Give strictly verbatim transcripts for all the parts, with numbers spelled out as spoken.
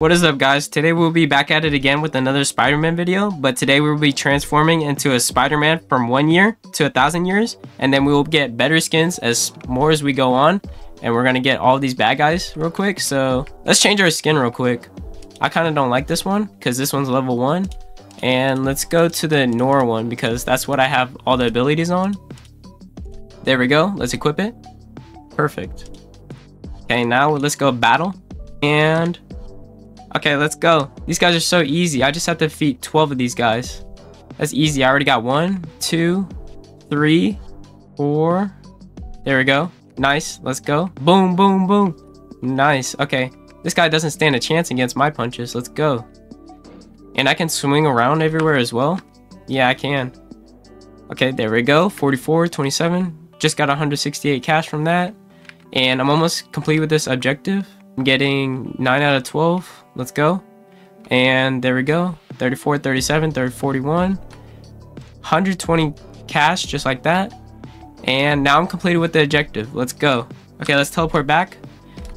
What is up, guys? Today we'll be back at it again with another Spider-Man video, but today we'll be transforming into a Spider-Man from one year to a thousand years, and then we will get better skins as more as we go on, and we're gonna get all these bad guys real quick. So let's change our skin real quick. I kind of don't like this one because this one's level one, and let's go to the Nora one because that's what I have all the abilities on. There we go. Let's equip it. Perfect. Okay, now let's go battle and okay, let's go. These guys are so easy. I just have to defeat twelve of these guys. That's easy. I already got one, two, three, four. There we go. Nice. Let's go. Boom, boom, boom. Nice. Okay. This guy doesn't stand a chance against my punches. Let's go. And I can swing around everywhere as well. Yeah, I can. Okay, there we go. forty-four, twenty-seven. Just got one hundred sixty-eight cash from that. And I'm almost complete with this objective. I'm getting nine out of twelve. Let's go. And there we go. thirty-four, thirty-seven, thirty, forty-one. one hundred twenty cash just like that. And now I'm completed with the objective. Let's go. Okay, let's teleport back.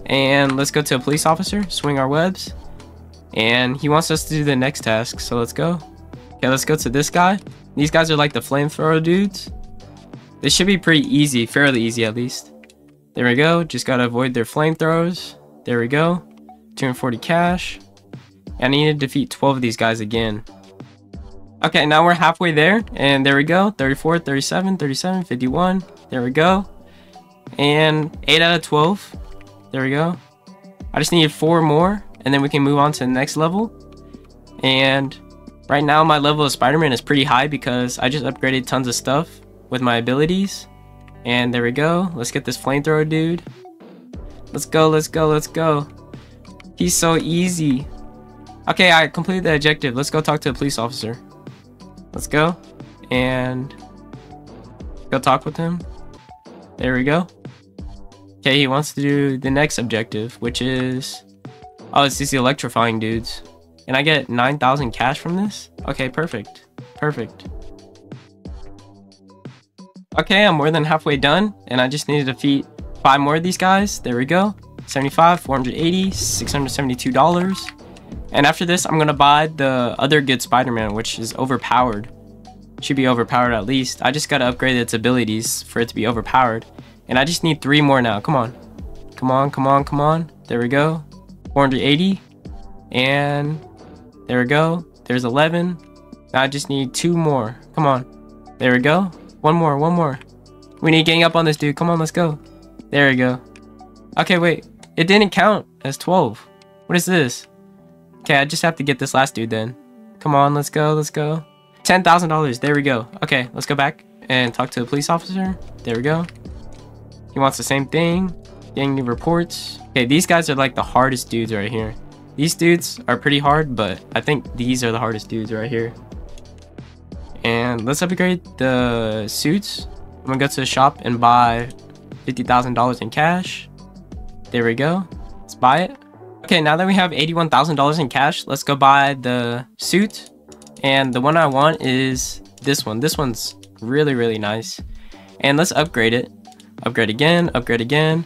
And let's go to a police officer. Swing our webs. And he wants us to do the next task. So let's go. Okay, let's go to this guy. These guys are like the flamethrower dudes. They should be pretty easy. Fairly easy at least. There we go. Just gotta avoid their flamethrowers. There we go. two hundred forty cash. I need to defeat twelve of these guys again. Okay, now we're halfway there, and there we go. Thirty-four, thirty-seven, thirty-seven, fifty-one. There we go. And eight out of twelve. There we go. I just needed four more, and then we can move on to the next level. And right now my level of Spider-Man is pretty high because I just upgraded tons of stuff with my abilities. And there we go. Let's get this flamethrower dude. Let's go, let's go, let's go. He's so easy. Okay, I completed the objective. Let's go talk to a police officer. Let's go. And go talk with him. There we go. Okay, he wants to do the next objective, which is... oh, it's these electrifying dudes. And I get nine thousand cash from this? Okay, perfect. Perfect. Okay, I'm more than halfway done. And I just need to defeat five more of these guys. There we go. seventy-five, four hundred eighty, six hundred seventy-two dollars. And after this, I'm gonna buy the other good Spider-Man, which is overpowered. Should be overpowered at least. I just gotta upgrade its abilities for it to be overpowered. And I just need three more now. Come on. Come on, come on, come on. There we go. four hundred eighty. And there we go. There's eleven. Now I just need two more. Come on. There we go. One more, one more. We need gang up on this dude. Come on, let's go. There we go. Okay, wait. It didn't count as twelve. What is this? Okay, I just have to get this last dude then. Come on, let's go, let's go. ten thousand dollars, there we go. Okay, let's go back and talk to the police officer. There we go. He wants the same thing. Getting new reports. Okay, these guys are like the hardest dudes right here. These dudes are pretty hard, but I think these are the hardest dudes right here. And let's upgrade the suits. I'm gonna go to the shop and buy fifty thousand dollars in cash. There we go. Let's buy it. Okay, now that we have eighty-one thousand dollars in cash, let's go buy the suit. And the one I want is this one. This one's really, really nice. And let's upgrade it. Upgrade again, upgrade again,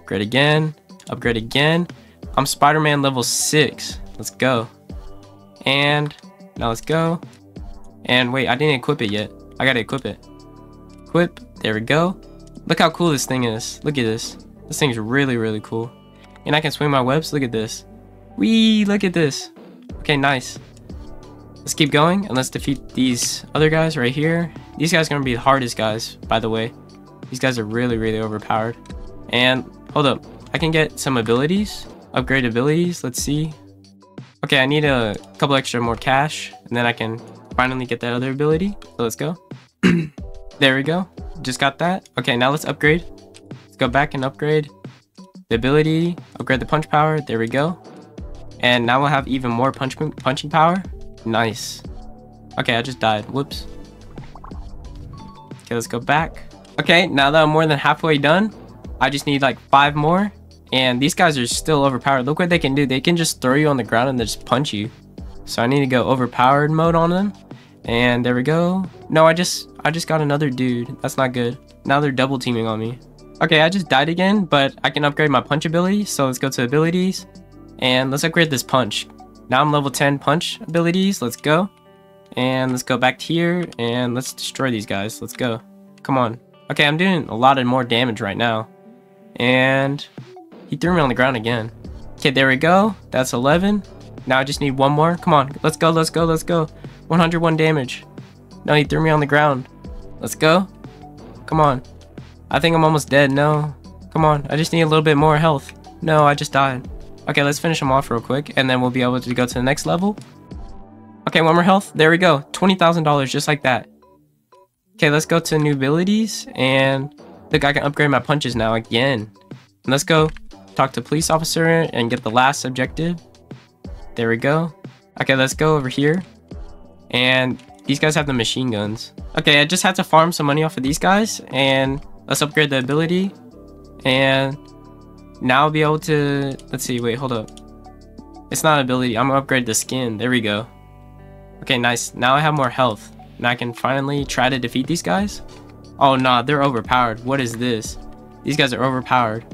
upgrade again, upgrade again. I'm Spider-Man level six. Let's go. And now let's go. And wait, I didn't equip it yet. I gotta equip it. Equip. There we go. Look how cool this thing is. Look at this. This thing's really, really cool. And I can swing my webs. Look at this. Wee, look at this. Okay, nice. Let's keep going and let's defeat these other guys right here. These guys are going to be the hardest guys, by the way. These guys are really, really overpowered. And hold up. I can get some abilities. Upgrade abilities. Let's see. Okay, I need a couple extra more cash. And then I can finally get that other ability. So let's go. There we go. Just got that. Okay, now let's upgrade. Let's go back and upgrade the ability, upgrade the punch power. There we go. And now we'll have even more punch punching power. Nice. Okay, I just died. Whoops. Okay, let's go back. Okay, now that I'm more than halfway done, I just need like five more. And these guys are still overpowered. Look what they can do. They can just throw you on the ground and they just punch you. So I need to go overpowered mode on them. And there we go. No, I just I just got another dude. That's not good. Now they're double teaming on me. Okay, I just died again, but I can upgrade my punch ability. So let's go to abilities. And let's upgrade this punch. Now I'm level ten punch abilities. Let's go. And let's go back here and let's destroy these guys. Let's go. Come on. Okay, I'm doing a lot of more damage right now. And he threw me on the ground again. Okay, there we go. That's eleven. Now I just need one more. Come on. Let's go. Let's go. Let's go. one hundred one damage. No, he threw me on the ground. Let's go. Come on. I think I'm almost dead. No. Come on. I just need a little bit more health. No, I just died. Okay, let's finish him off real quick, and then we'll be able to go to the next level. Okay, one more health. There we go. twenty thousand dollars, just like that. Okay, let's go to new abilities, and look, I can upgrade my punches now again. And let's go talk to police officer and get the last objective. There we go. Okay, let's go over here. And these guys have the machine guns. Okay, I just had to farm some money off of these guys, and let's upgrade the ability. And now I'll be able to, let's see, wait, hold up. It's not an ability, I'm gonna upgrade the skin, there we go. Okay, nice, now I have more health. And I can finally try to defeat these guys. Oh nah, they're overpowered, what is this? These guys are overpowered.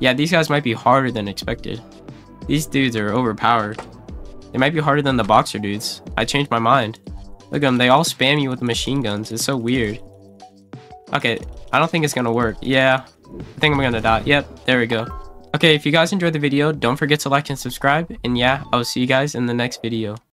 Yeah, these guys might be harder than expected. These dudes are overpowered. They might be harder than the boxer dudes. I changed my mind. Look at them, they all spam you with the machine guns, it's so weird. Okay, I don't think it's gonna work, yeah. I think I'm gonna die. Yep, there we go. Okay, if you guys enjoyed the video, don't forget to like and subscribe. And yeah, I'll see you guys in the next video.